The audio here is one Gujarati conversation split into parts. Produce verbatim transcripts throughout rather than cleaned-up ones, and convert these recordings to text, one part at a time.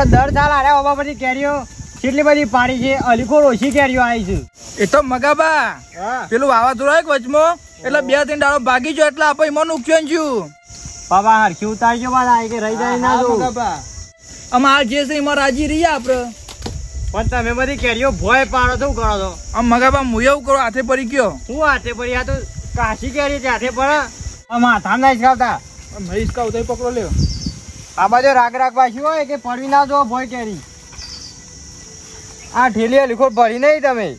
આપડે દર સાલ આર્યા બાબા બધી કેરીઓ કેટલી બધી પાડી છે, અલીખોર ઓછી કેરીઓ આવી છે. એ તો મગાબા પેલું વાવાઝોડું આવ્યું વચમાં એટલે બે ત્રણ દાડો ભાગી ગયો એટલે આપણે એમાં નુકસાન થયું. બાબા હરખી ઉતારજો બાબા કે રહી જાય ના જો અમાર જે છે એમાં રાજી રહીએ આપડે. પણ તમે બધી કેરીઓ ભોય પાડો છો, કરો છો આમ મગાબા હું એવું કરો હાથે પડી ગયો. શું હાથે પડી? આ તો કાશી કેરી છે હાથે પડે માથામાં ના હિસકાવતા. મહીશ કા ઉદય પકડો લ્યો. આ બાજુ રાગ રાગ પાછી હોય કે પડવી ના જો ભોય કેરી. આ ઠેલી લીખો ભરી નહીં તમે.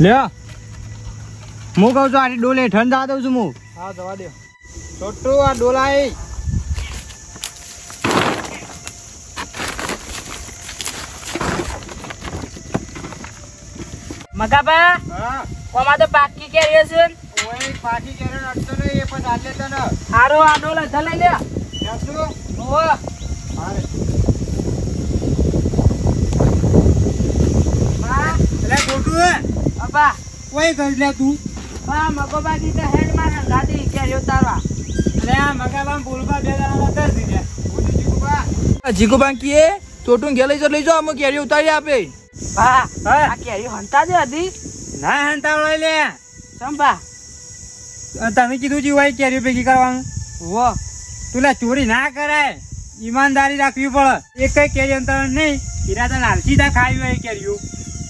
લ્યો હું કહું છું આની ડોલે ઠંડા દઉં છું હું. હા જવા દો છોટું આ ડોલાઈ. મગાબા ઓમાં તો પાકી કેરીઓ છે. ઓય પાકી કેરીઓ નડતો ને એ પણ આલે તો ન હારો આડો લધા લઈ લે જાસુ. ઓ હારે બા લે ગોટુ અબા ઓય ગઈ લે તું બા મગોબા દી તો હેડ મારા ગાડી કેરીઓ તારવા. અરે આ મગાબા બોલબા બે દાણા કર દીજે બોલી જીગુબા આ જીગુબા કીએ ટોટું ઘે લઈ જો લઈ જો અમે કેરીઓ ઉતારી આપે. બા આ કેરીઓ હંતા દે હતી ના હંતા લઈ લે સંભા. તમે કીધું જીવાય કેરીઓ ભેગી કરવાનું હો તું ચોરી ના કરાય, ઈમાનદારી રાખવી પડે. એક કઈ કેરી અંતર નહીં ઈરાદા લાલસી તા ખાવી હોય કેરીઓ.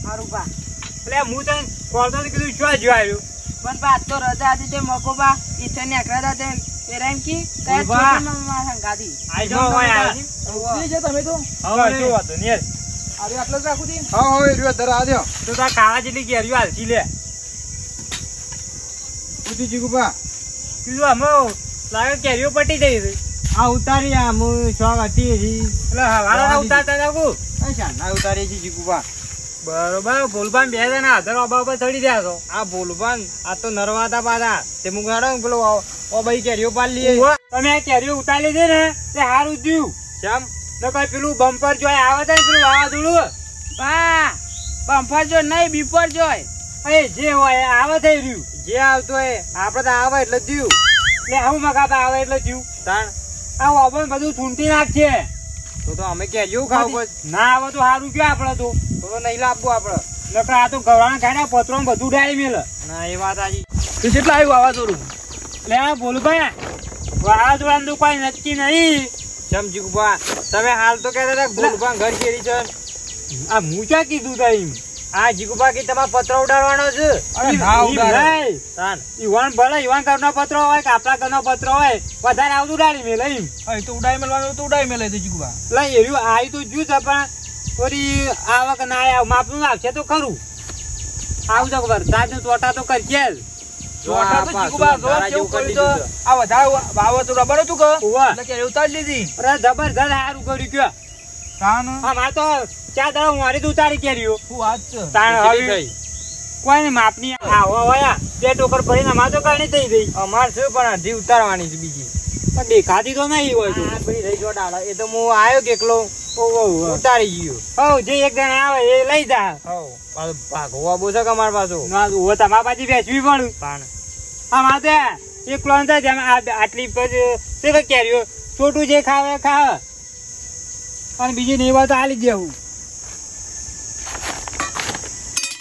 મારું બા એટલે હું તને કોળતો કીધું શું જોવાયું પણ બા તો રજા હતી તે મકો બા ઈચ્છા ને અકળાતા તે એરામ કી કયા ચોરીમાં ગાડી આઈ જો હોય ઉતરી જ તમે તો હવે શું વાતો નિયર અરે આટલો જ રાખું દી. હા હા એરિયો ધરા દે તો તા કાળા જેટલી કેરીઓ હાલતી લે. ઉતી જીગુબા કીધું આમાં લાગે કેરીઓ પટી જઈ છે. આ ઉતારી આમ શોખ હતી જી એટલે હવારા ઉતારતા જાગું અચ્છા ના ઉતારી જી જીગુબા બરોબર. બોલબાન બે જણા આધર ઓબાબા ચડી રહ્યા છો. આ બોલબાન આ તો નરવાતા પાડા તે મુગાડો પેલો ઓ ભાઈ કેરીઓ પાડ લીએ. તમે આ કેરીઓ ઉતારી દે ને તે હારું થયું. કેમ તો કઈ પેલું બમ્પર જોય આવે તો પેલું વાવાઝોડું બા બમ્પર જો નહીં બીપર જોય એ જે હોય આવે થઈ રહ્યું જે આવતું હોય આપડે તો આવે એટલે થયું ને આવું મગાતા આવે એટલે થયું. તાણ આ ઓબન બધું છૂંટી નાખશે તો તો અમે કે જેવું ખાવું ના આવે તો સારું કયો આપડે તો થોડો નહીં લાવવું આપડે નકર આ તો ગવરાણ ખાઈને પથરો બધું ડાય મેલે ના એ વાત આજી. તું કેટલા આવ્યું વાવાઝોડું એટલે બોલું ભાઈ વાવાઝોડા નું કોઈ નક્કી નહીં. ચમ જીગુબા તમે હાલ તો કહેતા હતા બોલબા ઘર કેરી છે આ મૂચા કીધું તઈમ આ જીગુબા કે તમાર પતરો ઉડાડવાનો છે. અરે ના ઉડાડે તાન ઈવાન ભલે ઈવાન ઘરનો પતરો હોય કે આપડા ઘરનો પતરો હોય વધારે આવતું ઉડાડી મે લઈમ. હા તો ઉડાઈ મેલવાનું તો ઉડાઈ મેલે તો જીગુબા લઈ એર્યું આઈ તો જ્યું છે પણ ઓરી આવક ના આવ માપનું આવશે તો ખરું આવું તો વરસાદ નું તોટા તો કરશે જોટા તો જીગુબા જોર જેવું કરી તો આ વધારે વાવાઝોડા બરો તું કે એટલે કે ઉતારી લીધી. અરે જબરજસ્ત હારું કર્યું કે તાન હા મા તો ચા દા મારી તું ઉતારી કેરીઓ હું વાત છે તાન હવે કોઈને માપની આ હોયા બે ટોકર ભરીને મા તો કાણી થઈ ગઈ. અમાર શું પણ અધી ઉતારવાની છે બીજી પણ દેખાતી તો નહીં હોય તો આ ભરી રહી જો ડાળા એ તો હું આયો કે એકલો ઓહો ઉતારી ગયો. હો જે એક જણ આવે એ લઈ જા. હો ભાગવા બોસો કે માર પાછો ના ઓ તમાર પાછી વેચવી પડું તાન આ માતે એક ક્લોન થાય જેમ આટલી તે કે કેરીઓ છોટું જે ખાવે ખાવે અને બીજી નહીં હોય તો આ લીધી આવું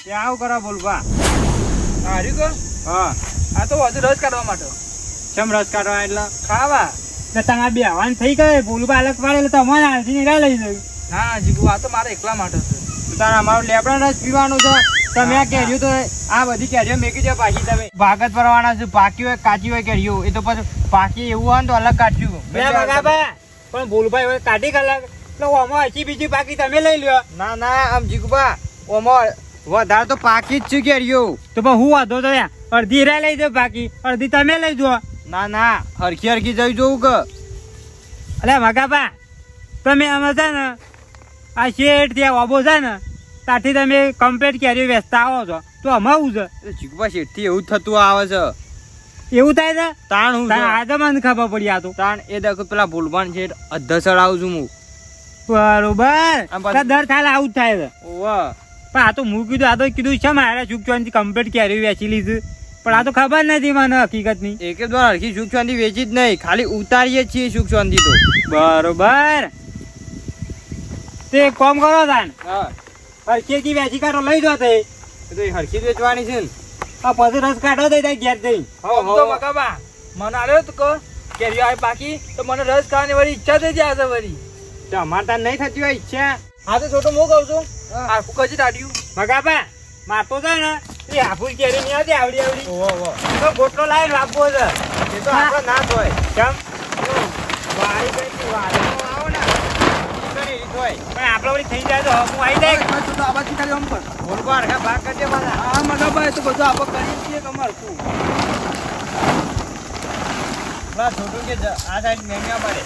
ત્યાં આવું કરા બોલવા હાર્યું કર. હા આ તો હજુ રસ કાઢવા માટે કેમ રસ કાઢવા એટલે ખાવા એટલે તમે બે હવાન થઈ ગયો બોલવા અલગ પાડે એટલે તમારે હાલથી નીકળા લઈ જયું. ના જીગુ આ તો મારે એકલા માટે છે તારા અમારું લેબડા રસ પીવાનો છે. તમે આ કેરીઓ તો આ બધી કેરીઓ મેકી દો પાછી તમે ભાગત ભરવાના છે પાકી હોય કાચી હોય કેરીઓ એ તો પછી પાકી એવું હોય ને તો અલગ કાઢ્યું પણ ભૂલભાઈ હોય કાઢી અલગ એટલે ઓમાં હજી બીજી પાકી તમે લઈ લ્યો. ના ના આમ જીગુબા ઓમાં વધારે તો પાકી જ છે કેરીઓ તો પણ હું વાંધો તો અડધી રા લઈ જાઓ પાકી અડધી તમે લઈ જાઓ. ના ના હરખી હરખી જઈ જોવું કે અલ્યા મગાબા તમે અમે છે ને આ શેઠ ત્યાં ઓબો છે ને તાથી તમે કમ્પ્લેટ કેરીઓ વેચતા આવો છો તો અમારું છે જીગુબા શેઠથી એવું થતું આવે છે એવું થાય છે તાણ હું આજે મને ખબર પડી આ તો તાણ એ દેખો પેલા ભૂલવાન શેઠ અધસળ આવું છું હું બરોબર દર થાલ આવું જ થાય છે. ઓહ પણ આ તો હું કીધું આ તો કીધું છે મારે શું કહેવાય કમ્પ્લેટ કેરીઓ વેચી લીધી પણ આ તો ખબર નથી મને હકીકતની. એક જ વાર હરખી સુખ શાંતિ વેચી જ નહીં, ખાલી ઉતારીએ છીએ સુખ શાંતિ તો. બરોબર, તે એક કામ કરો તાન હરખી વેચી કાઢો, લઈ દો તે હરખી વેચવાની છે ને. આ પછી રસ કાઢો દે ઘેર જઈ. મને આવ્યો તો કહો કેરી આવે બાકી તો મને રસ ખાવાની વળી ઈચ્છા થઈ જાય છે વળી. તમારે તાર નહીં થતી હોય ઈચ્છા? હા તો છોટો હું કહું છું આખું કચી દાઢ્યું મગાબા મારતો છે ને એ આખું કેરી નહીં આવતી આવડી આવડી. ઓહો, તો ગોટલો લાવીને વાપવો છે એ તો આપણો ના હોય. કેમ વાળી કઈ વાળો આવો ને કરી હોય પણ આપણે વળી થઈ જાય તો હું આવી જાય. તો આ બાજુ ખાલી આમ પર બોલવા હરખા ભાગ કરજે બધા. હા મગાબા તો બધું આપણે કરી છીએ તમારું. બસ છોટું કે આ સાઈડ મેમ્યા પડે.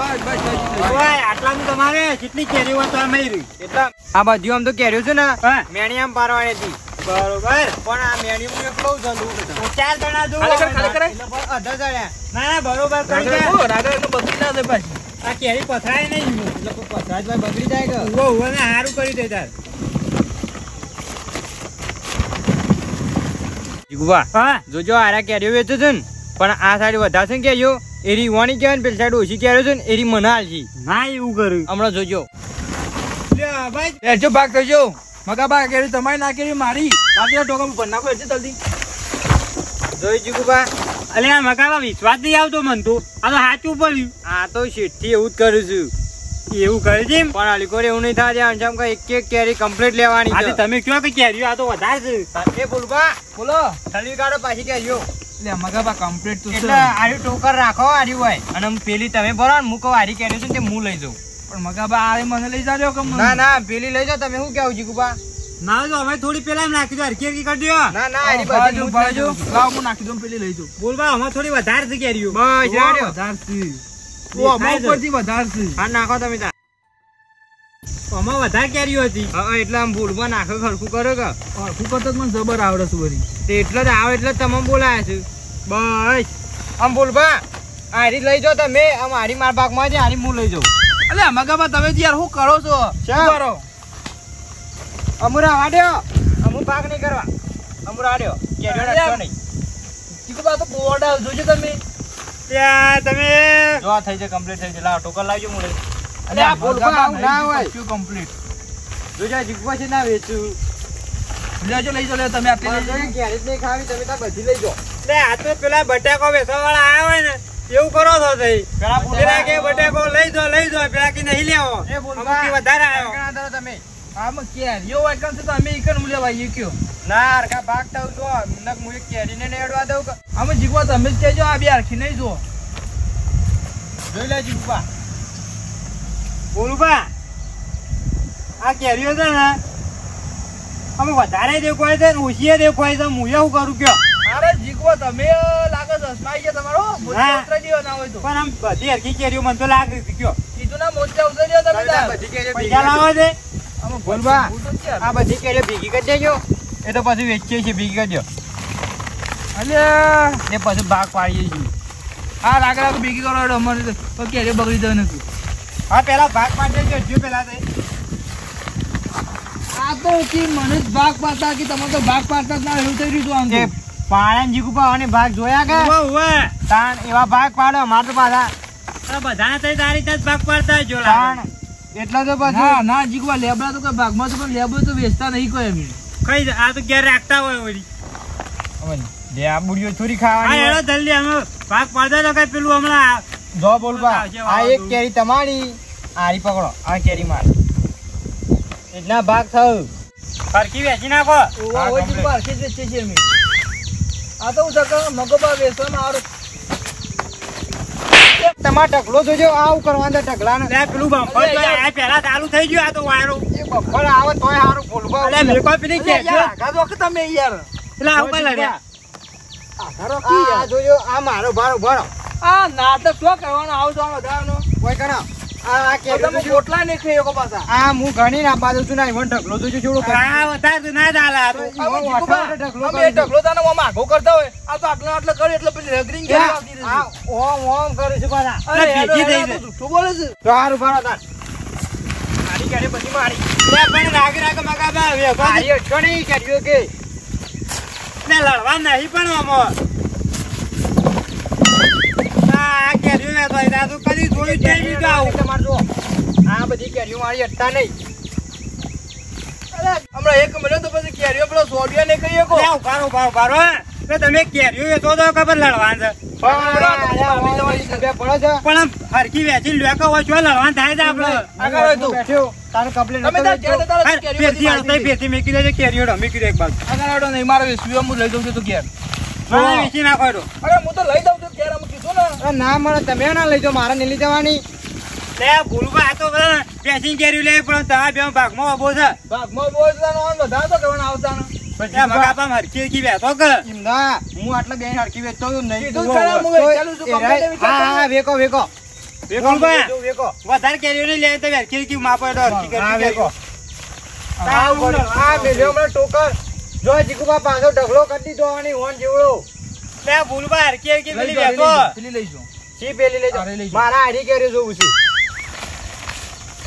બસ બસ ઓય આટલામાં તમારે કેટલી કેરીઓ તો મેરી એટલા આ બાજુ આમ તો કેરીઓ છે ને મેણી આમ પારવાની હતી. બરોબર, પણ આ મેણી હું એકલો જ છું, ચાર જણા જો ખાલી કરે અઢાર જણા. ના ના બરોબર કરી દે. ઓ રાગર તો બગડી ના જાય પાછી. આ કેરી પથરાય નહીં એટલે કોઈ પથરાય જ બગડી જાય કે ઓ ઓ ને હારું કરી દે તાર જીગુવા. હા જોજો આરા કેરીઓ વેચે છે ને પણ આ સાઈડ વધારે છે કેરીઓ એરી વાણી કેવાય ને પેલી સાઈડ ઓછી કેરીઓ છે ને એરી મનાલજી. ના એવું કર્યું હમણાં જોજો. લેજો ભાગ થજો મગા બા, કેરી તમારી ના કેરી મારી. બાકી ઢોકા ઉપર નાખો એટલે જલ્દી જોઈ જીગુબા. અલે આ મગાબા વિશ્વાસ નહીં આવતો મને તો. આ તો સાચું પડ્યું. આ તો શેઠથી એવું જ કર્યું છું. એવું કર્યું છે પણ આ લીખો એવું નહીં થાય. અંજામ કે એક એક કેરી કમ્પ્લીટ લેવાની છે. તમે કયો કે કેરીઓ આ તો વધારે છે. એ બોલવા બોલો ઠલવી કાઢો પાછી કેરીઓ. લે મગાબા કમ્પ્લીટ તો એટલે આયુ ટોકર રાખો આરી હોય અને પેલી તમે ભરો ને મુકો આરી કેરી છે ને હું લઈ જાઉં. પણ મગાબા આ મને લઈ જાજો કે ના ના પેલી લઈ જાવ તમે. શું કેવું જીગુબા? ના જો અમે થોડી પેલા એમ નાખી દો હરકી હરકી કરી દો. ના ના આરી બાજુ બાજુ લાવ હું નાખી દઉં પેલી લઈ જાઉં. બોલવા અમે થોડી વધારે છે કેરીઓ. બસ રાડ્યો વધારે છે ઓ અમે ઉપરથી વધારે છે. હા નાખો તમે તા અમે વધારે કેરીઓ હતી. હા એટલે આમ બોલવા નાખો ખરખું કરો કે ખરખું કરતો મને જબર આવડે છું વળી. એટલે જ આવે એટલે તમે બોલાયા છે. બસ આમ બોલવા હારી લઈ જાઓ તમે. આમ હારી મારા ભાગમાં છે હારી હું લઈ જાઉં. અલ્યા મગાબા તમે યાર શું કરો છો? કરો અમુરા વાડ્યો અમુ ભાગ નહીં કરવા. અમુરા વાડ્યો કેરીઓ રાખો નહીં. જીગુબા તો બોર્ડ જોજો તમે ત્યાં તમે જો થઈ જાય કમ્પ્લીટ થઈ જાય. લાવ ટોકર લાવજો હું લઈ. અલ્યા બોલવા ના હોય શું કમ્પ્લીટ જોજો જીગુબા છે ના વેચું. લેજો લઈ જાઓ તમે આટલી કેરી નહીં ખાવી તમે ત્યાં બધી લઈ જાઓ. આ તો પેલા બટાકો વેચવા વાળા આવ્યા હોય ને એવું કરો છો થઈ. પેલા પૂછેલા કે બટાકો લઈ દો લઈ દો પેલા કે નહીં લેવો અમુકી વધારે આવ્યો. ઘણા દરો તમે આમ કેરીઓ વાટકામ છે તો અમે ઈકન મૂલ્ય ભાઈ કયો ના હરખા ભાગ થવું જો નક હું એક કેરીને ને એડવા દઉં. અમે જીગવા તમે જ કહેજો આ બે હરખી નહીં જુઓ. જોઈ લે જીગવા બોલુભા આ કેરીઓ છે ને અમે વધારે દેખવાય છે ને ઓછીએ દેખવાય છે. હું એવું કરું કયો? અરે જીગવા તમે લાગે સસ્માઈ છે તમારો મોજા ઉતરી ગયો ના હોય તો. પણ આમ બધી હરખી કેરીઓ મને તો લાગે છે કયો કીધું ના મોજા ઉતરી ગયો તમે તો બધી કેરીઓ ભેગા લાવો છે. અમે બોલવા આ બધી કેરીઓ ભેગી કરી દેજો એ તો પછી વેચીએ છીએ ભેગી કરજો. અલ્યા એ પછી ભાગ પાડીએ છીએ. હા લાગે લાગે ભેગી કરો અમારે તો કેરીઓ બગડી જવા નથી. હા પેલા ભાગ પાડી દેજો હજુ પેલા થઈ. આ તો કે મને જ ભાગ પાડતા કે તમે તો ભાગ પાડતા જ ના એવું થઈ રહ્યું છે. આમ પાડે જીગુબા અને ભાગ જોયા કે તાણ એવા ભાગ પાડો મારા પાછા બધા થઈ તારી જ ભાગ પાડતા જો તાણ એટલા તો પાછા ના જીગુબા લેબડા તો કોઈ ભાગમાં તો પણ લેબડો તો વેચતા નહીં કોઈ એમ કઈ. આ તો ઘેર રાખતા હોય વળી લે આ બુડીઓ ચોરી ખાવાની. હા એડો જલ્દી અમે ભાગ પાડતા તો કઈ પેલું હમણાં જો બોલવા. આ એક કેરી તમારી આરી પકડો આ કેરી મારી એટલા ભાગ થયું હરખી વેચી નાખો. હરખી જ વેચીએ છીએ અમે. આ તો ઉધર મગોબા વેસવામાં આરો તમાર ઢગલો જોજો આવું કરવાના ઢગલાને લે પેલું બમ્પર તો આ પહેલા ચાલુ થઈ ગયું. આ તો વાયરો એ બમ્પર આવે તોય હારું ભૂલવા. અલે મેકો પીની કે આઘા તો તમે યાર એટલે આવું કા લડ્યા આઘારો કી આ જોજો આ મારો ભારો ભરો. આ ના તો શું કરવાનો આવ જોનો દાવનો કોઈ કણા આ આ કે તમે ગોટલા ને ખઈયો કો પાછા. આ હું ઘણી ના બાજુ છું ના વન ઢગલો જોજો છોડો આ વધાર તો ના દાલા તો અમે ઢગલો તાને ઓમ આગો કરતા હોય. આ તો આટલા આટલા કરે એટલે પછી રગરીંગ કે આવતી રહે. આ ઓમ ઓમ કરે છે પાછા અરે ભેગી થઈ જાય તો બોલે છે તો હારું ભરા તાર મારી કેરે બધી મારી લે પણ રાગ રાગ મગા બા હવે પાડી છોડી કેડ્યો કે આપણે લડવા નહીં પણ અમો આ કેરીઓ ને તો એના તો કદી જોઈ જ નહીં ગાવ તમાર જો આ બધી કેરીઓ મારી અટતા નહીં અરે હમણાં એક મહિનો તો પછી કેરીઓ પેલો સોડિયા ને કહીએ કો લાવ કારો ભાવ ભારો કે તમે કેરીઓ એ તો તો ખબર લડવાન છે પણ હરકી વેચી લ્યો કો જો લડવાન થાય છે આપણે આગળ હોય તું બેઠ્યો તારે કમ્પ્લેન અમે તો કેરીઓ આવતાય બેસી મેકી દેજે કેરીઓ રમી કરી એક બાદ આગળ આવડો નહીં મારો વિશ્વ હું લઈ દઉં છું તો કેર ના વેચી નાખો અરે હું તો લઈ દઉં છું કેર હું કીધું ને ના મને તમે ના લઈ જો મારે ન લઈ જવાની લે ભૂલવા તો બેસી કેરીઓ લે પણ તા બે ભાગમાં ઉભો છે ભાગમાં ઉભો છે નો બધા તો કવણ આવતા પછી મગા પામ હરકી કી વેતો કે ઇમદા હું આટલા બે હરકી વેતો નહીં તું ચાલ હું ચાલુ છું કમ્પ્લીટ હા હા વેકો વેકો વેકો વેકો વધારે કેરીઓ ની લે તો હરકી કી માપો ડો હરકી કરી હા વેકો આવ આ મેલ્યો મને ટોકર જો જીગુબા પાછો ઢગલો કરી દોવાની હોન જીવળો લે ભૂલવા હરકી કી પેલી વેતો પેલી લઈ જો સી પેલી લઈ જો મારા હરી કેરીઓ જોવું છું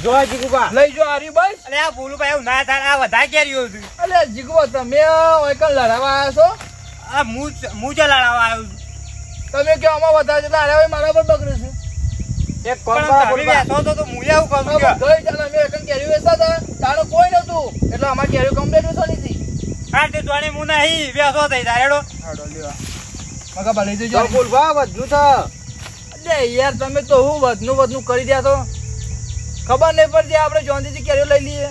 જો જીગુબા લઈ જો હરી બસ અલે આ ભૂલવા એવું ના થાય આ વધારે કેરીઓ છે અલે જીગુબા તમે ઓયક લડાવા આયા છો આ હું હું જો લડાવા આયો તમે કે અમાર વધારે લડાવા મારા પર બગડે છે એક કોમરા પર બેઠો તો તો હું એવું કહું કે ગઈ ચાલ અમે એકન કેરીઓ વેચતા હતા તારો કોઈ નતું એટલે અમાર કેરીઓ કમ્પ્લીટ વેચવાની હતી હા તે દોણી હું નહીં વેચો થઈ તારેડો હાડો લેવા મગા બા લઈ જજો ભૂલવા વધુ તો અલે યાર તમે તો હું વધનું વધનું કરી દયા તો ખબર નહીં પડતી આપણે જોંધીથી કેરીઓ લઈ લઈએ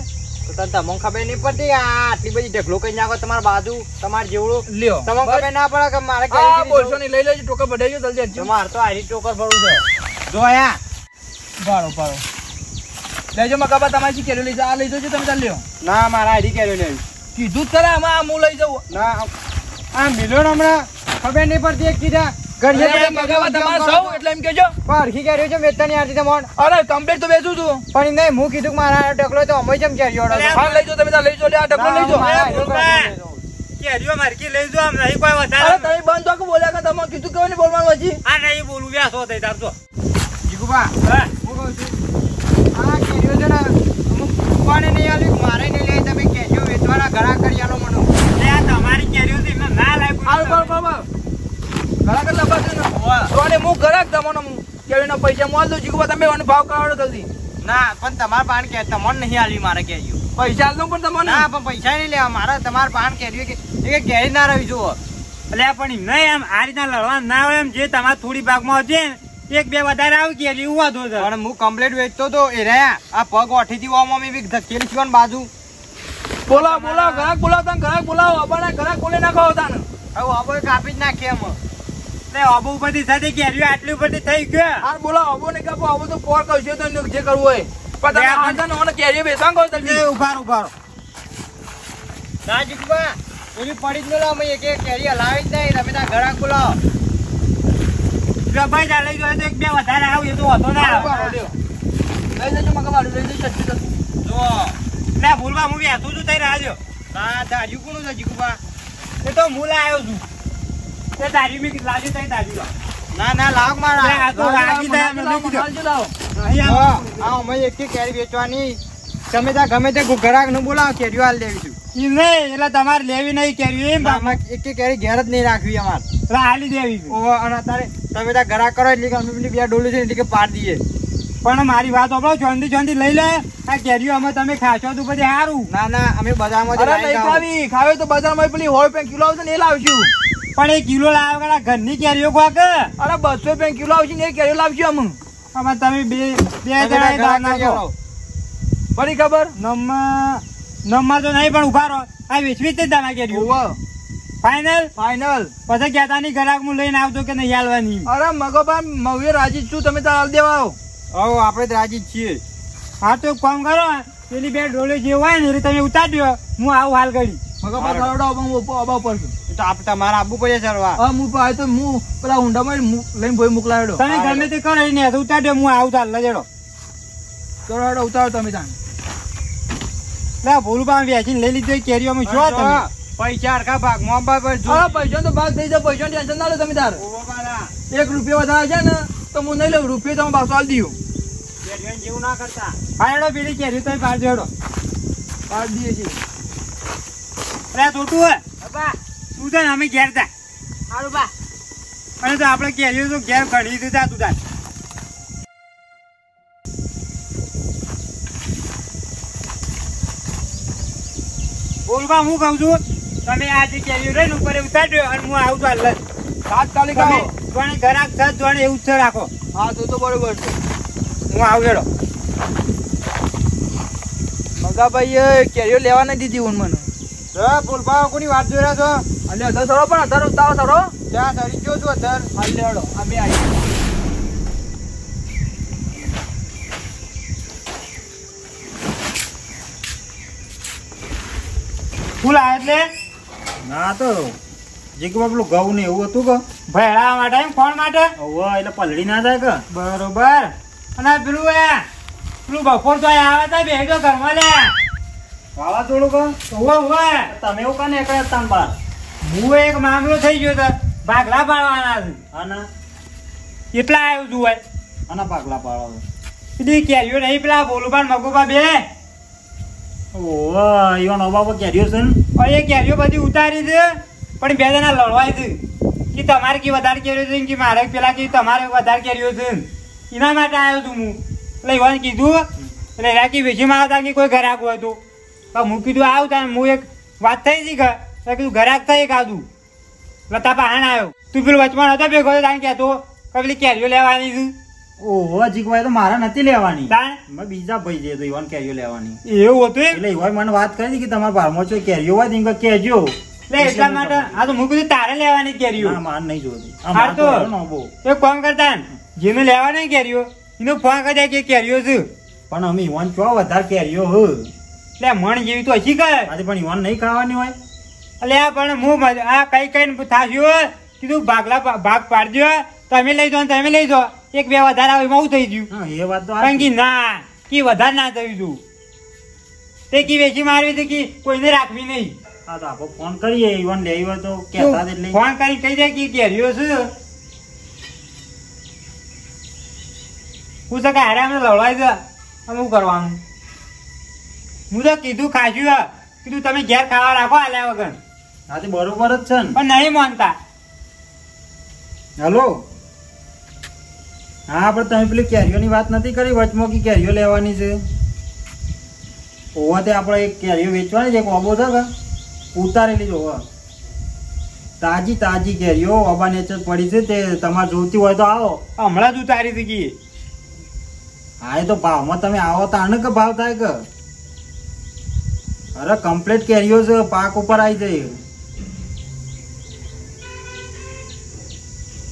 તો તને તમને ખબર નહીં પડતી આ આટલી બધી ઢગલો કરી નાખો તમારા બાજુ તમારે જેવડો લ્યો તમને ખબર ના પડે કે મારે કેરીઓ બોલશો નહીં લઈ લેજો ટોકર ભરાઈ ગયો જલ્દી જજો મારે તો આની ટોકર ભરવું છે જો આયા ભાડો ભાડો લેજો મકાબા તમારી કેરીઓ લઈ જા આ લઈ જજો તમે ચાલ લ્યો ના મારા આડી કેરીઓ લેવી કીધું જ ખરા આમાં હું લઈ જવું ના આ મિલો હમણાં ખબર નહીં પડતી કીધા તમારી કેરીઓ ના લાગ્યું ઘણા કર લબાસને તોને મુ ઘરાક તમોનો કેવીનો પૈસા મોલ દો જીગુબા તમે ઓન ભાવ કરાવડો જલ્દી ના પણ તમાર પાન કે તમોન નહીં આલી મારે કેરીઓ પૈસા આલતો પણ તમોન ના પણ પૈસા નહીં લેવા મારા તમાર પાન કેરીઓ કે કે કેરી ના રવી જો અલ્યા પણ ઈ નહીં આમ આ રીતના લડવા ના હોય એમ જે તમાર થોડી ભાગમાં હતી એક બે વધારે આવ કેરી ઉવા દો પણ હું કમ્પ્લીટ વેચતો તો એ રહ્યા આ પગ ઓઠી દીવા મમ્મી બી ધકેલી છોન બાજુ બોલા બોલા ઘરાક બોલાવ તન ઘરાક બોલાવ અબાના ઘરાક બોલે નાખો તન હવે આબો કાપી જ નાખે એમ ને આબો ઉપરથી સાદી કેરીઓ આટલી ઉપરથી થઈ ગયો આ બોલા આબો ને કાપો આબો તો પોર કવશે તો જે કરવું હોય પણ તમે આંધન ઓને કેરીઓ બેસાંગ કો જલ્દી ઉભાર ઉભાર દાજીકબા ઓલી પડી જ ન લા અમે એક એક કેરી હલાવી જ નહીં તમે તા ઘરા ખોલાવ જો ભાઈ જા લઈ ગયો તો એક બે વધારે આવ એ તો હતો ના લઈ જજો મગવાડું લઈ જજો છતી જો ના ભૂલવા હું બેઠું છું તઈ રાજો ના દાજી કોનું દાજીકબા એ તો હું લાયો છું તે તારી મે લાજો તઈ તારી ના ના લાવ મારા આ તો લાગી થાય મને કીધું લાવ નહીં આ અમે એક કે કેરી વેચવાની તમે તા ગમે તે ઘરાક ન બોલાવ કેરીઓ આલ લેવી છું ઈ નહીં એટલે તમારે લેવી નહીં કેરીઓ એમ બામાં એક કે કેરી ઘેર જ નહીં રાખવી અમાર એટલે આલી દેવી છે ઓ અને તારે તમે તા ઘરાક કરો એટલે કે અમે પેલી બે ડોલી છે એટલે કે પાડ દઈએ પણ મારી વાત સાંભળો જોંધી જોંધી લઈ લે આ કેરીઓ અમે તમે ખાશો તો પછી હારું ના ના અમે બજારમાં જ લઈ ખાવી ખાવે તો બજારમાં પેલી સો રૂપિયા કિલો આવશે ને એ લાવશું પણ એ કિલો લાવવાના ઘરની કેરીઓ કોક અરે બસો રૂપિયા કિલો આવશે ને એ કેરીઓ લાવજો અમે આમાં તમે બે બે જણા દાન નાખો પડી ખબર નમમાં નમમાં તો નહીં પણ ઉભા રહો આ વેચવી જ દાના કેરીઓ ફાઈનલ ફાઈનલ પછી કેતાની ઘરાક હું લઈને આવતો કે નહીં હાલવાની અરે મગોબા મવે રાજી છું તમે તાર હાલ દેવા આવો આવો આપણે તો રાજી છીએ હા તો કામ કરો પેલી બે ડોલે જે હોય ને એ તમે ઉતારજો હું આવું હાલ કરી મગોબા દોડો અબાવ પડશે તો આપ તમારે આબુ પડે સરવા હા હું પાય તો હું પેલા ઊંડામાં લઈને ભોય મોકલાડો તમે ગમે તે કરો એને ઉતાડ્યો હું આવું ચાલ લેડો તોડો ઉતારો તમે જાણ ના ભૂલમાં વેચીને લઈ લીધો કેરીઓમાં જો તમે પૈસા હરખા ભાગ મોબાઈલ પર જો પૈસા તો ભાગ થઈ જાય પૈસા ટેન્શન ના લો તમે તાર એક રૂપિયો વધારે છે ને તો હું નહીં લઉં રૂપિયો તમે પાછો આલી દઉં કેરીઓને જેવું ના કરતા હા એડો પેલી કેરીઓ તમે બહાર જોડો બહાર દઈએ છીએ અરે છોટું હે બાપા તું તો અમે ઘેર તા હારું બા અને તો આપણે કેરીઓ તો ઘેર ખણી દીધા તું તાર બોલવા હું કહું છું તમે આ જે કેરીઓ રહીને ઉપર ઉતારજો અને હું આવું તો લે તાત્કાલિક આવો જોણે ઘરાક સાત જોણે એવું જ રાખો હા તો તો બરોબર છે હું આવું હેડો મગાભાઈ કેરીઓ લેવા નહીં દીધી હું મને હા બોલવા કોની વાત જોઈ રહ્યા છો અલે અધર સરો પણ અધર ઉતાવો સરો ત્યાં ધરી ગયો છું અધર હાલ લેડો આ બે આવી ફૂલા એટલે ના તો જીગવા પેલું ઘઉં ને એવું હતું કે ભેળા માટે કોણ માટે ઓવા એટલે પલડી ના જાય કે બરોબર અને પેલું એ પેલું બપોર તો આવે તા બેઠો ઘરમાં લે વાવા થોડું કે ઓવા ઓવા તમે એવું કાને એકડે તાન બાર હું એક મામલો થઈ ગયો તો ભાગલા પાડવાના છે અને કેટલા આવ્યું જુએ અને ભાગલા પાડવા એટલે કેરીઓ નહીં પેલા બોલુબા મગુબા બે ઓવા ઈવન ઓવા કેરીઓ છે ને એ કેરીઓ બધી ઉતારી દે પણ બે જણા લડવાય છે કે તમારે કે વધારે કર્યો છે કે મારે પેલા કે તમારે વધારે કર્યો છે એના માટે આવ્યો છું હું એટલે એવાને કીધું એટલે રાખી વેચીમાં આવતા કે કોઈ ઘરાક હોય તો હું કીધું આવતા હું એક વાત થઈ હતી કે કીધું ઘરાક થઈ એક આવતું એટલે તા બહાણ આવ્યો તું પેલું વચમાં હતો ભેગો તાને કહેતો કે પેલી કેરીઓ લેવાની છે ઓહો જીગભાઈ તો મારા નથી લેવાની મેં બીજા ભાઈ જઈએ તો એવાને કેરીઓ લેવાની એવું હતું એટલે એવા મને વાત કરી હતી કે તમારા ભારમાં છો કેરીઓ હોય તો કહેજો એટલા માટે આ તો મૂકી તારે લેવાની કેરીઓ એ કોમ કરતા જેને લેવા નહીં કેરીઓ એનો ફોન કરી કે કેરીઓ છે પણ અમે ઈવન ચો વધારે કેરીઓ હ એટલે મણ જેવી તો હશી કરે પણ ઈવન નહીં ખાવાની હોય એટલે આ પણ હું આ કઈ કઈ થાશ્યું કીધું ભાગલા ભાગ પાડજો તમે લઈ જાઓ તમે લઈ જાઓ એક બે વધારે આવે એમાં થઈ ગયું એ વાત તો કે ના કે વધારે ના થયું તું તે કી વેચી મારવી હતી કે કોઈને રાખવી નહીં આ તો આપો ફોન કરીએ ઈવન લેવી હોય તો કહેતા જ એટલે ફોન કરી કહી દે કે કેરીઓ છે હું તો કે હારે અમે લડવાય છે અમે શું કરવાનું હું તો કીધું ખાધું કીધું તમે ઘેર ખાવા રાખો આલ્યા વગર હા તો બરોબર જ છે ને પણ નહીં માનતા હલો હા પણ તમે પેલી કેરીઓની વાત નથી કરી વચમાં કે કેરીઓ લેવાની છે હોવાથી આપણે એક કેરીઓ વેચવાની છે કોબો છે કે ઉતારેલી જો તાજી તાજી કેરીઓ આબા નેચર પડી છે તે તમારે જોતી હોય તો આવો હમણાં જ ઉતારી દીધી હા એ તો ભાવમાં તમે આવો તો આને કે ભાવ થાય કે અરે કમ્પ્લીટ કેરીઓ છે પાક ઉપર આવી જાય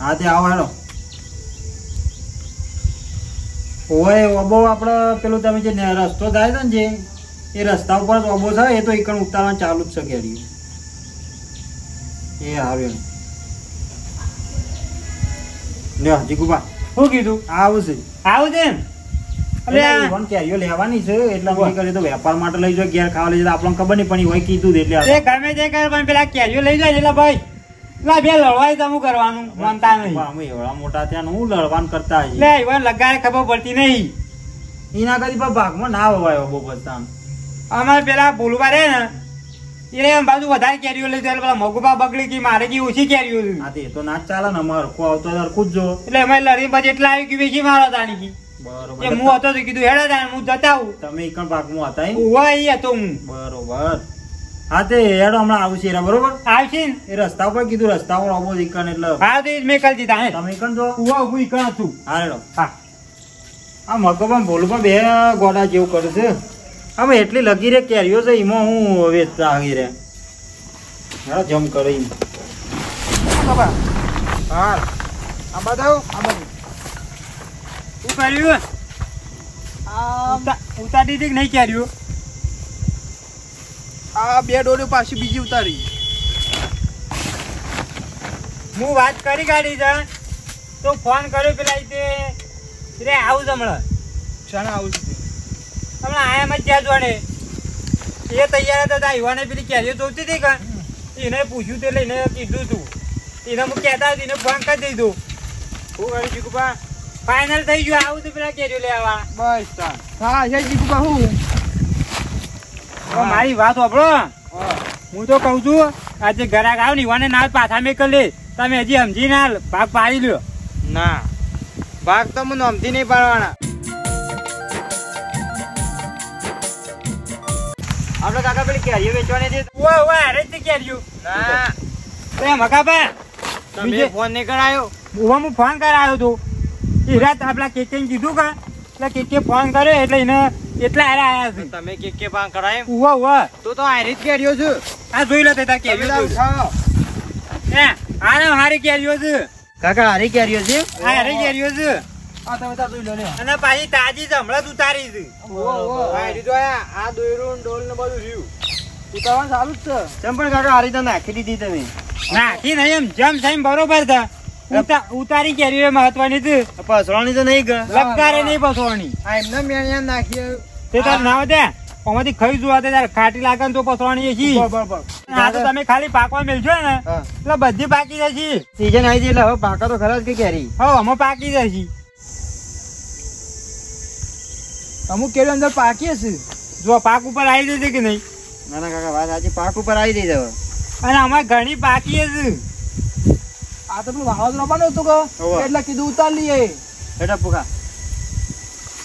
હા તે આવો હેલો હોય ઓબો આપણે પેલું તમે જે રસ્તો થાય છે ને જે એ રસ્તા ઉપર ઓબો થાય એ તો એક ઉતારવાનું ચાલુ જ છે કેરીઓ એ આવે જીગુબા શું કીધું આવું છે આવું છે કેરીઓ લેવાની છે એટલે તો વેપાર માટે લઈ જાય ઘેર ખાવા લઈ જાય આપણને ખબર નહીં પણ હોય કીધું એટલે ગમે તે કરે પણ પેલા કેરીઓ લઈ જાય એટલે ભાઈ બે લડવાય તો શું કરવાનું માનતા નહીં એવડા મોટા ત્યાં હું લડવાનું કરતા લગાડે ખબર પડતી નહીં એના કદી ભાગમાં ના હોવાય ઓબો પડતા અમારે પેલા બોલવા રે ને એટલે એમ બાજુ વધારે કેરીઓ લઈ જાય પેલા મગુબા બગડી ગઈ મારે ગઈ ઓછી કેરીઓ હતી તો ના ચાલે ને અમારે હરખો આવતો હરખું જ જો એટલે અમે લડી પછી એટલા આવી ગયું વેચી મારો તાણી બરોબર હું હતો તો કીધું હેડે તાણે હું જતાવું તમે એક ભાગમાં હતા હોય એ હતો હું બરોબર હા તે હેડો હમણાં આવશે બરોબર આવશે ને એ રસ્તા ઉપર કીધું રસ્તા પર ઓબો ઈકન એટલે હા તો મેં કરી દીધા તમે ઈકન જો ઉવા હું ઈકન હતું હા હેડો હા આ મગુબા બોલુબા બે ગોડા જેવું કરે છે અમે એટલી લગી રે કેરીઓ છે એમાં હું વેચતા આવી રે જમ કરી હા આમાં થયું આમાં શું કર્યું ઉતારી હતી કે નહીં કેરીઓ આ બે ડોલીઓ પાછી બીજી ઉતારી હું વાત કરી કાઢી છે તો ફોન કર્યો પેલા તે આવું છે હમણાં જણા આવું છું હમણાં આયા માં ત્યાં જોડે એ તૈયાર હતા તા યુવાને પેલી કેરીઓ જોતી હતી કે એને પૂછ્યું એટલે એને કીધું હતું એને હું કહેતા હતી એને ફોન કરી દીધું હું કહ્યું જીગુબા ફાઇનલ થઈ ગયું આવું તો પેલા કેરીઓ લેવા બસ હા છે જીગુબા હું મારી વાત વાપરો હું તો કહું છું આજે ઘરાક આવ ની વાને નાલ પાથા મે કલે તમે હજી સમજી ના ભાગ પાડી લ્યો ના ભાગ તો મને સમજી નહીં પાડવાના આપણે કાકા પેલી કેરીઓ વેચવાની છે ઓય ઓય અરે તે કેરીઓ ના એ મકાબા તમે ફોન ન કરાયો હું હું ફોન કરાયો તો ઈરાત આપલા કેકેન કીધું કે એટલે કેકે ફોન કર્યો એટલે એને એટલા આરા આયા છે તમે કેકે ફોન કરાય ઓય ઓય તો તો આરી જ કેરીઓ છે આ જોઈ લે તે તા કેરીઓ ઉઠાવ એ આને હારી કેરીઓ છે કાકા હારી કેરીઓ છે આ હારી કેરીઓ છે આ તમે તા જોઈ લો ને અને પાછી તાજી જ હમણાં જ ઉતારી છે ઓય ઓય હારી જોયા આ દોયરું ઢોલ ને બધું રીયું ઉતારવા સારું જ છે જેમ પણ કાકા હારી તો નાખી દીધી તમે નાખી નહીં એમ જેમ સાઈમ બરોબર છે ઉતારી કેરીઓ મહત્વની છે પસવાની તો નહીં લપકારે નહીં પસવાની એમને મેણિયા નાખીએ તે તાર ના દે આમાંથી ખાઈ જોવા તાર ખાટી લાગે તો પસવાની છે આ તો તમે ખાલી પાકવા મેળજો ને એટલે બધી પાકી જશે સીઝન આવી છે એટલે હવે પાકા તો ખરા જ કે કેરી હવે અમે પાકી જશે અમુક કેરી અંદર પાકી હશે જો પાક ઉપર આવી જશે કે નહીં ના ના કાકા વાત આજે પાક ઉપર આવી જઈ હવે અને અમારે ઘણી પાકી હશે આ તો વાવાઝોડું બન્યું હતું કે એટલે કીધું ઉતાર લઈએ એટલે પુકા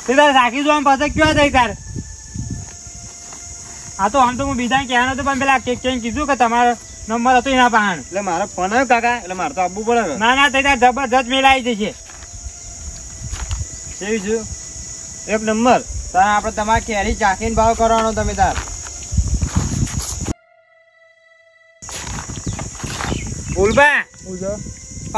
તે તારે રાખી જોવા પાસે ક્યાં જાય તાર આ તો આમ તો હું બીજા કહેવાનો હતો પણ પેલા કેક કેમ કીધું કે તમારો નંબર હતો એના પાહણ એટલે મારો ફોન આવ્યો કાકા એટલે મારે તો આવવું પડે ના ના તે તાર જબરજસ્ત મેળ આવી જશે કેવી છે એક નંબર તારે આપણે તમારે કેરી ચાખીને ભાવ કરવાનો તમે તાર ભૂલબા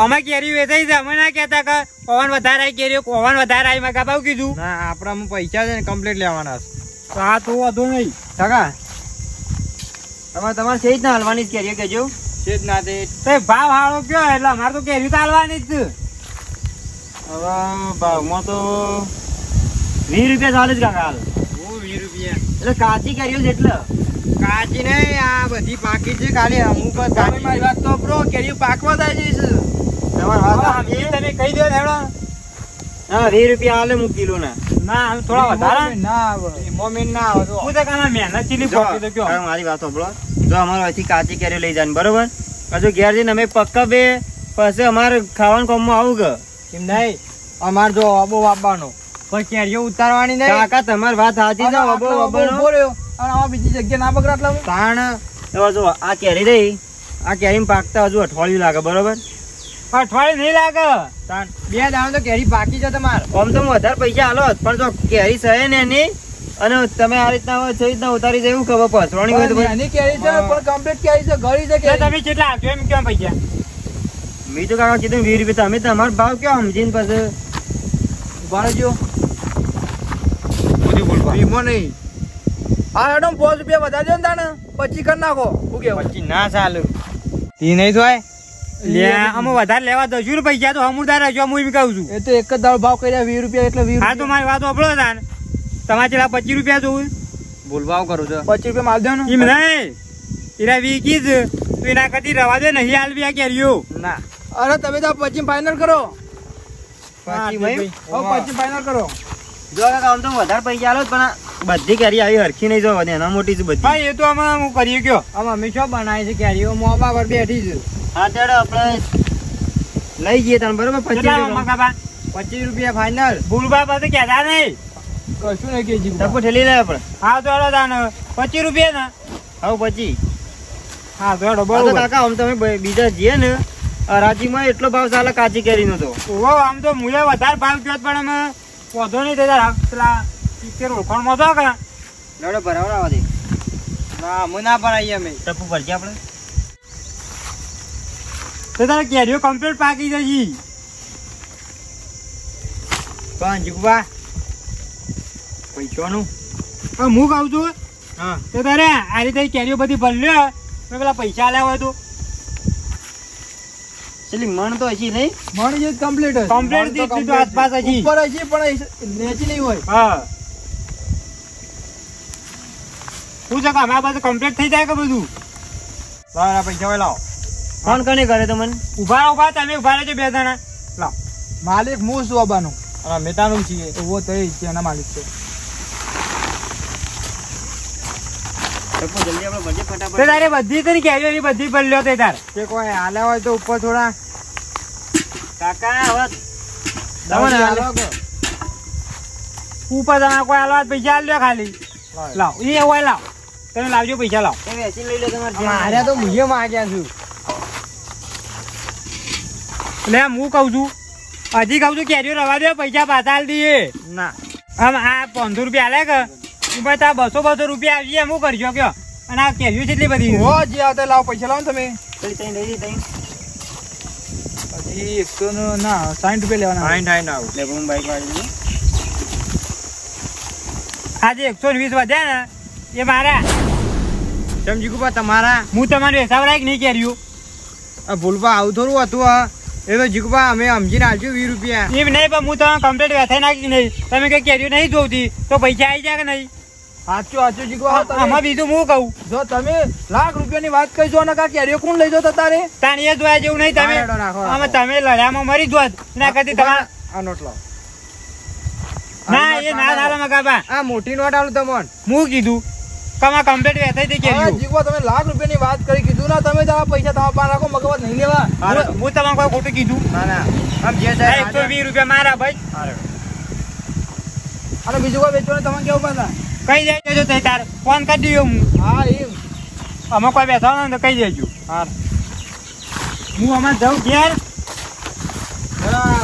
અમે કેરી વેચાઈ છે અમે ના કેતા કે પવન વધારે આવી કેરીઓ પવન વધારે આવી મગા ભાવ કીધું ના આપણા પૈસા છે ને કમ્પ્લીટ લેવાના છે તો આ તો વધુ નહીં કાકા તમારે તમારે છે જ ના હાલવાની જ કેરીઓ કહેજો છે જ ના તે ભાવ હાળો કયો એટલે અમારે તો કેરીઓ તો હાલવાની જ હવે ભાવમાં તો વીસ રૂપિયા ચાલે જ કાકા હાલ હું વીસ રૂપિયા એટલે કાચી કેરીઓ છે એટલે કાચી નઈ આ બધી પાકી છે ખાલી અમુક કાચી મારી વાત તો પ્રો કેરીઓ પાકવા થાય છે તમાર વાત એ તમે કહી દો ને હેડો હા વીસ રૂપિયા આલે મુ કિલો ના ના થોડા વધારે ના આવે મોમેન ના આવે હું તો કાના મહેનત ચીલી ફોકી તો કયો મારી વાત સાંભળો જો અમારો અહીંથી કાચી કેરીઓ લઈ જાન બરોબર કજો ઘેર જઈને અમે પક્કા બે પછી અમાર ખાવાનું કામમાં આવું કે એમ નહીં અમાર જો અબો બાબાનો પણ કેરીઓ ઉતારવાની નહીં કાકા તમારી વાત સાચી છે અબો બાબાનો બોલ્યો બીજી જગ્યા ના પકડા તાણ જો આ કેરી રહી આ કેરી પાકતા હજુ અઠવાડિયું લાગે બરોબર અઠવાડિયું નહીં લાગે બે દાણો તો કેરી પાકી છે તમારે આમ તો વધારે પૈસા હાલો પણ જો કેરી સહે ને એની અને તમે આ રીતના છે રીતના ઉતારી જાય એવું ખબર પસવાની હોય તો એની કેરી છે પણ કમ્પ્લીટ કેરી છે ગળી છે કે તમે કેટલા આપ્યો એમ કેમ પૈસા મેં તો કાકા કીધું વીસ રૂપિયા તમે તમારો ભાવ કેવો સમજીને પછી ભરજો વીમો નહીં આ હેડમ પાંચ રૂપિયા વધારજો ને તાને પચી કરી નાખો ઓકે પચી ના ચાલુ તી નહીં થાય લે અમે વધારે લેવા દઉં પૈસા તો અમુદાર રહેજો હું એમ કહું છું એ તો એક જ દાળ ભાવ કર્યા વીસ રૂપિયા એટલે વીસ હા તો મારી વાત સાંભળો તાને તમારે પેલા પચીસ રૂપિયા જોવું ભૂલભાવ કરું છું પચીસ રૂપિયા માલ દો ને એમ નહીં એના વી કી જ તું એના કદી રવા દે નહીં હાલવી આ કેરીઓ ના અરે તમે તો પચીસ ફાઇનલ કરો પચીસ ફાઇનલ કરો જો આમ તો વધારે પૈસા આલો પણ બધી કેરી આવી હરખી નહીં જોવા એના મોટી બધી ભાઈ એ તો આમાં હું કરીએ કયો આમાં અમે શું બનાવી છે કેરીઓ મોબા પર બેઠી છે હા તેડો આપણે લઈ જઈએ તને બરોબર પચીસ રૂપિયા ફાઇનલ ભૂલબા પાસે કહેતા નહીં કશું નહીં કેજી ટપુ ઠેલી લે આપણે હા તો હેડો તાને પચીસ રૂપિયા ને હા પચી હા તો હેડો બરોબર કાકા આમ તમે બીજા જઈએ ને રાજીમાં એટલો ભાવ ચાલે કાચી કેરીનો તો ઓહો આમ તો મુએ વધારે ભાવ કહેત પણ અમે વધો નહીં થતા પેલા કે રોખણ માં તો કા લડો ભરાવરાવા દે ના મુના પર આઈએ મે ટપુ પર કે આપણે તે તારે કેરીઓ કમ્પ્લીટ પાકી જઈ પાંચ ગુવા પૈસાનું હા હું કહું છું હા તે તારે આ રીતે કેરીઓ બધી ભરલ્યો મે પેલા પૈસા આલ્યા હોય તો ચલી મણ તો હજી નહીં મણ જ કમ્પ્લીટ કમ્પ્લીટ દીધી તો આસપાસ હજી ઉપર હજી પણ નેચી નહીં હોય હા હું છે કે અમારા પાસે કમ્પ્લીટ થઈ જાય કે બધું તારા પૈસા હોય લાવો ફોન કરી કરે તો મને ઉભા ઉભા તમે ઉભા રહેજો બે જણા લાવ માલિક હું છું અબાનું અને મેટાનું છીએ એવો તો એના માલિક છે તો તારે બધી તો કેરી બધી ભરી લ્યો તે તાર તે કોઈ હાલે હોય તો ઉપર થોડા કાકા હવે દમણ હાલો ઉપર દના કોઈ હાલવા પૈસા લ્યો ખાલી લાવ એ હોય લાવ તમે લાવજો પૈસા લાવ તમે વેચી લઈ લો તમારે મારે તો મુજે માગ્યા છું એટલે એમ હું કહું છું હજી કહું છું કેરીઓ રવા દો પૈસા પાછા દઈએ ના આમ આ પાંચસો રૂપિયા હાલે કે ભાઈ તા બસો બસો રૂપિયા આવી એમ કરજો કયો અને આ કેરીઓ કેટલી બધી હો જે આવતા લાવ પૈસા લાવો તમે પછી એકસો નો ના સાઠ રૂપિયા લેવાના આજે એકસો વીસ વધ્યા ને એ મારા સમજી ગયું તમારા હું તમારું હિસાબ રાખ નહીં કેરીઓ ભૂલભા આવું થોડું હતું એ તો જીગુભા અમે સમજીને આવજો વીસ રૂપિયા એમ નહીં પણ હું તમે કમ્પ્લેટ વેચાઈ નાખી નહીં તમે કઈ કેરીઓ નહીં જોતી તો પૈસા આવી જાય કે નહીં સાચું સાચું જીગુભા આમાં બીજું હું કહું જો તમે લાખ રૂપિયાની વાત કરી જો ને કા કેરીઓ કોણ લઈ જતો તારે તાણ એ જોવા જેવું નહીં તમે આમાં તમે લડામાં મરી જોત ના કદી તમારા આ નોટ લાવ ના એ ના હાલો મગાબા આ મોટી નોટ આલું તમને હું કીધું કમા કમ્પ્લેટ વેચાઈ દે કેરીઓ જીગુભા તમે લાખ રૂપિયાની વાત કરી કીધું ના તમે તારા પૈસા તારા પાસે રાખો મગવત નહીં લેવા હું તમારે કોઈ ખોટું કીધું એકસો વીસ રૂપિયા મારા ભાઈ અને બીજું કોઈ વેચવાનું તમે કેવું કઈ જાય તઈ તાર ફોન કરી દઉં હું હા એમ અમે કોઈ બેસવા ને કઈ જઈશું હા હું અમારે જઉં ઘેર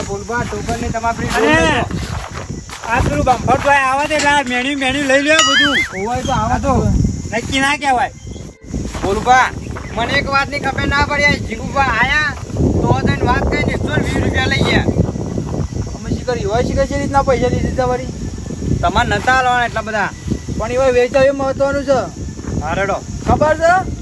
બોલવા ટોકન ને તમારે આ પેલું બમ્ફટ ભાઈ આવે તો એટલે મેણ્યું મેણ્યું લઈ લે બધું હોય તો આવે તો નક્કી ના કહેવાય બોલવા મને એક વાત ની ખબર ના પડી જીગુભા આયા તો તને વાત કરી એકસો વીસ રૂપિયા લઈ ગયા અમે શી કરી હોય શીખે છે રીતના પૈસા લઈ દીધા વળી તમારે નતા હલવાના એટલા બધા પણ એવા વેચતા એ મહત્વનું છે હારેડો ખબર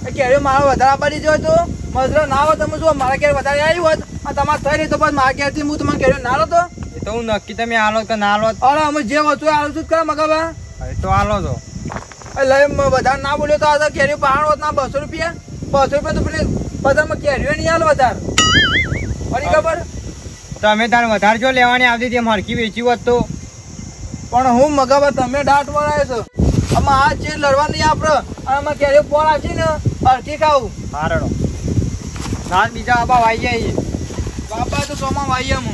છે કેરીઓ મારો વધારે આપી દીધો હતો મજરો ના હોય તમે શું મારા કેરી વધારે આવી હોત તમારે થઈ રહી તો બસ મારા ક્યારથી હું તમારે કેરીઓ ના લો એ તો હું નક્કી તમે હાલો તો ના લો અરે અમે જે વસ્તુ હાલો છું કરે મગાવા એ તો હાલો તો એટલે વધારે ના બોલ્યો તો આ કેરીઓ બહાર હોત ના બસો રૂપિયા બસો રૂપિયા તો પેલી બધામાં કેરીઓ નહીં હાલ વધારે ફરી ખબર તમે તાર વધારે જો લેવાની આવતી તેમ હરકી વેચી હોત તો પણ હું મગાવા તમે દાંત વળાયો છો આમાં આ ચેર લડવા નહીં આપણે આમાં કેરીઓ પોળ આવશે ને હરકી ખાવું હારડો ના બીજા બાબા વાઈ જાય બાબા તો સોમાં વાઈ હું